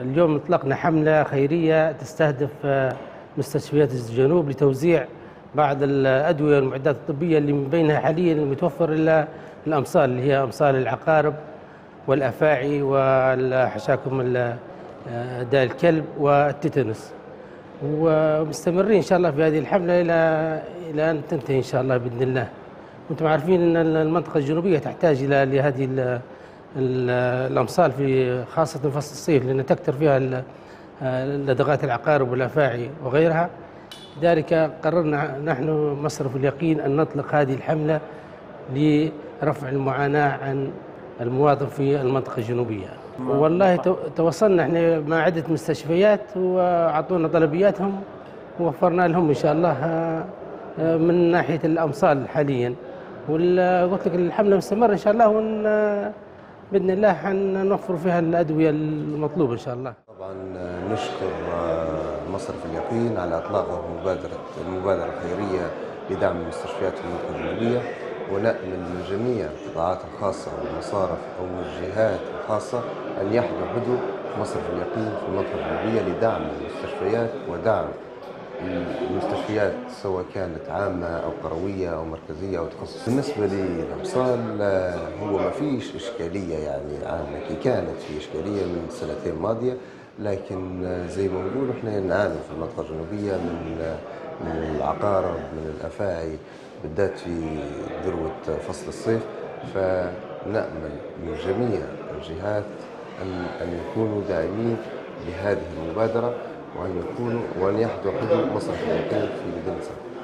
اليوم اطلقنا حملة خيرية تستهدف مستشفيات الجنوب لتوزيع بعض الأدوية والمعدات الطبية اللي من بينها حاليا المتوفر إلى الأمصال اللي هي أمصال العقارب والأفاعي والحشاكم داء الكلب والتيتانوس، ومستمرين إن شاء الله في هذه الحملة إلى أن تنتهي إن شاء الله بإذن الله. وأنتم عارفين أن المنطقة الجنوبية تحتاج إلى هذه الأمصال في خاصة فصل الصيف، لأن تكثر فيها لدغات العقارب والأفاعي وغيرها. لذلك قررنا نحن مصرف اليقين أن نطلق هذه الحملة لرفع المعاناة عن المواطن في المنطقة الجنوبية. والله تواصلنا احنا مع عدة مستشفيات وأعطونا طلبياتهم ووفرنا لهم إن شاء الله من ناحية الأمصال حاليا. وقلت لك الحملة مستمرة إن شاء الله، بإذن الله حنوفر فيها الأدوية المطلوبة إن شاء الله. طبعا نشكر مصرف اليقين على إطلاقه المبادرة الخيرية لدعم المستشفيات المنطقة الجنوبية، ونأمل من جميع القطاعات الخاصة والمصارف أو الجهات الخاصة أن يحدوا مصرف اليقين في المنطقة الجنوبية لدعم المستشفيات ودعم المستشفيات سواء كانت عامة أو قروية أو مركزية أو تخصص. بالنسبة للأمصال هو ما فيش إشكالية، يعني عامة كانت في إشكالية من سنتين ماضية، لكن زي ما نقول إحنا نعاني في المنطقة الجنوبية من العقارب، من الأفاعي، بالذات في ذروة فصل الصيف. فنأمل من جميع الجهات أن يكونوا داعمين لهذه المبادرة وأن يحدوا مصرف اليقين في مدينتنا.